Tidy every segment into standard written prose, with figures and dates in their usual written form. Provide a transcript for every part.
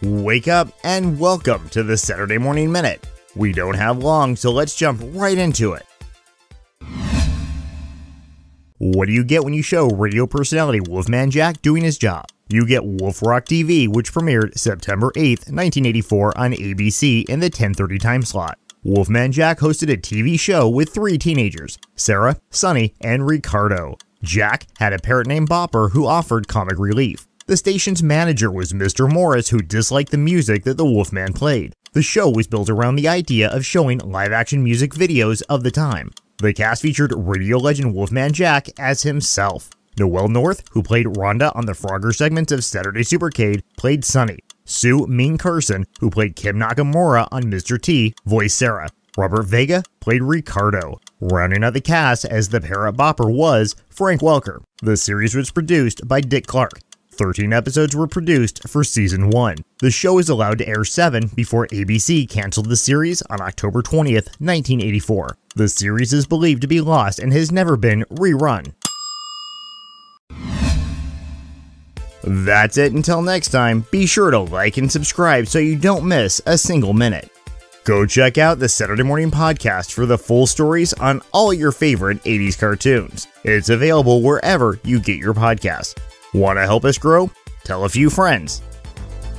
Wake up and welcome to the Saturday Morning Minute. We don't have long, so let's jump right into it. What do you get when you show radio personality Wolfman Jack doing his job? You get Wolf Rock TV, which premiered September 8, 1984 on ABC in the 10:30 time slot. Wolfman Jack hosted a TV show with three teenagers, Sarah, Sonny, and Ricardo. Jack had a parrot named Bopper who offered comic relief. The station's manager was Mr. Morris, who disliked the music that the Wolfman played. The show was built around the idea of showing live-action music videos of the time. The cast featured radio legend Wolfman Jack as himself. Noelle North, who played Rhonda on the Frogger segments of Saturday Supercade, played Sonny. Sue Mean Carson, who played Kim Nakamura on Mr. T, voiced Sarah. Robert Vega played Ricardo. Rounding out the cast as the parrot Bopper was Frank Welker. The series was produced by Dick Clark. 13 episodes were produced for Season 1. The show is allowed to air 7 before ABC canceled the series on October 20th, 1984. The series is believed to be lost and has never been rerun. That's it until next time. Be sure to like and subscribe so you don't miss a single minute. Go check out the Saturday Morning Podcast for the full stories on all your favorite 80s cartoons. It's available wherever you get your podcasts. Want to help us grow? Tell a few friends.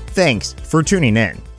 Thanks for tuning in.